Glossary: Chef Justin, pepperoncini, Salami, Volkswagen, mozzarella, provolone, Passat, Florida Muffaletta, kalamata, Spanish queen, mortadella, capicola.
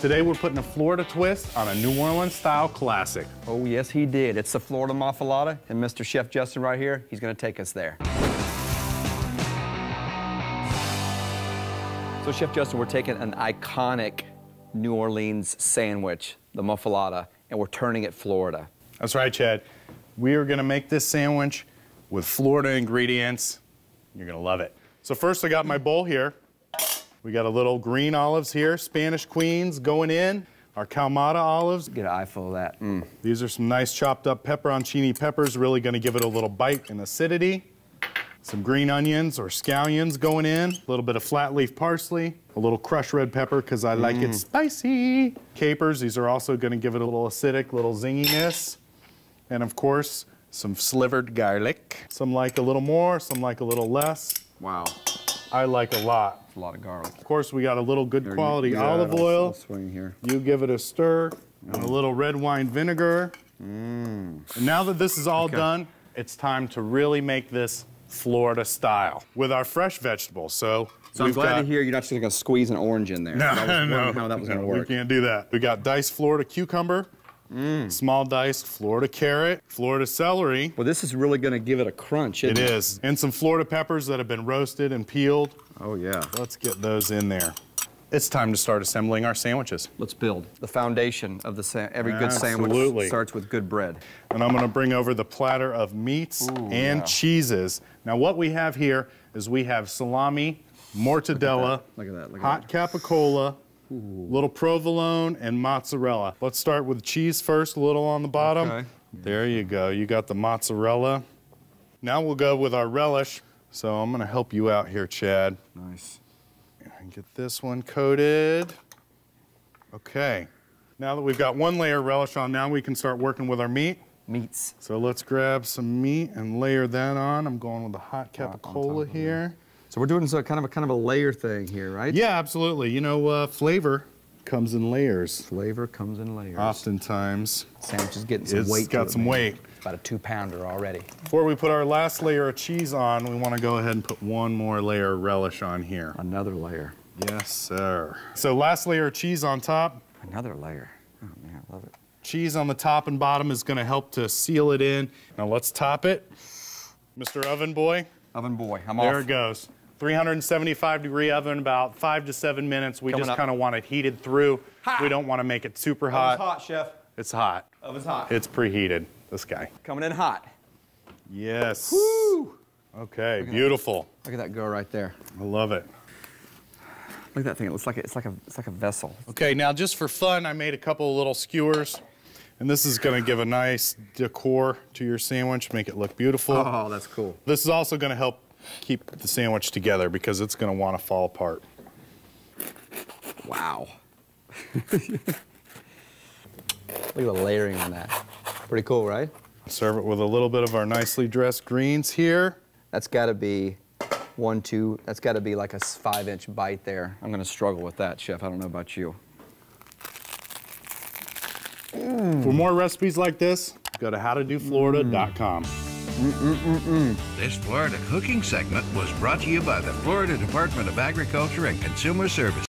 Today we're putting a Florida twist on a New Orleans style classic. Oh yes he did. It's the Florida Muffaletta, and Mr. Chef Justin right here, he's gonna take us there. So Chef Justin, we're taking an iconic New Orleans sandwich, the Muffaletta, and we're turning it Florida. That's right, Chad. We are gonna make this sandwich with Florida ingredients. You're gonna love it. So first I got my bowl here. We got a little green olives here, Spanish queens going in, our kalamata olives. Get an eyeful of that. These are some nice chopped up pepperoncini peppers, really gonna give it a little bite and acidity. Some green onions or scallions going in, a little bit of flat leaf parsley, a little crushed red pepper because I like it spicy. Capers, these are also gonna give it a little acidic, little zinginess. And of course, some slivered garlic. Some like a little more, some like a little less. Wow. I like a lot. That's a lot of garlic. Of course, we got a little good quality olive oil. Swing here. You give it a stir, and a little red wine vinegar. And now that this is all done, it's time to really make this Florida style with our fresh vegetables. So I'm glad to hear you're not just gonna squeeze an orange in there. No, I know how that was gonna work. We can't do that. We got diced Florida cucumber. Small diced Florida carrot, Florida celery. Well, this is really gonna give it a crunch, isn't it? It is. And some Florida peppers that have been roasted and peeled. Oh, yeah. Let's get those in there. It's time to start assembling our sandwiches. Let's build. The foundation of every good sandwich starts with good bread. And I'm gonna bring over the platter of meats and cheeses. Now, what we have here is we have salami, mortadella, hot capicola, little provolone and mozzarella. Let's start with cheese first, a little on the bottom. Okay. There you go, you got the mozzarella. Now we'll go with our relish. So I'm gonna help you out here, Chad. Nice. And get this one coated. Okay. Now that we've got one layer of relish on, now we can start working with our meat. Meats. So let's grab some meat and layer that on. I'm going with the hot capicola here. So we're doing kind of a layer thing here, right? Yeah, absolutely. You know, flavor comes in layers. Flavor comes in layers. Oftentimes. Sandwich is getting some weight. It's got some weight. It's about a 2-pounder already. Before we put our last layer of cheese on, we want to go ahead and put one more layer of relish on here. Another layer. Yes, sir. So last layer of cheese on top. Another layer. Oh, man, I love it. Cheese on the top and bottom is going to help to seal it in. Now let's top it. Mr. Oven Boy. Oven Boy, I'm off. There it goes. 375 degree oven, about 5 to 7 minutes. We just kind of want it heated through. Hot. We don't want to make it super hot. It's hot, Chef. It's hot. Oven's hot. It's preheated, this guy. Coming in hot. Yes. Woo! Okay, beautiful. Look at that go right there. I love it. Look at that thing, it looks like it's like a vessel. Okay, now just for fun, I made a couple of little skewers. And this is gonna give a nice decor to your sandwich, make it look beautiful. Oh, that's cool. This is also gonna help keep the sandwich together because it's gonna wanna fall apart. Wow. Look at the layering on that. Pretty cool, right? Serve it with a little bit of our nicely dressed greens here. That's gotta be that's gotta be like a 5-inch bite there. I'm gonna struggle with that, Chef. I don't know about you. For more recipes like this, go to howtodoflorida.com. This Florida cooking segment was brought to you by the Florida Department of Agriculture and Consumer Services.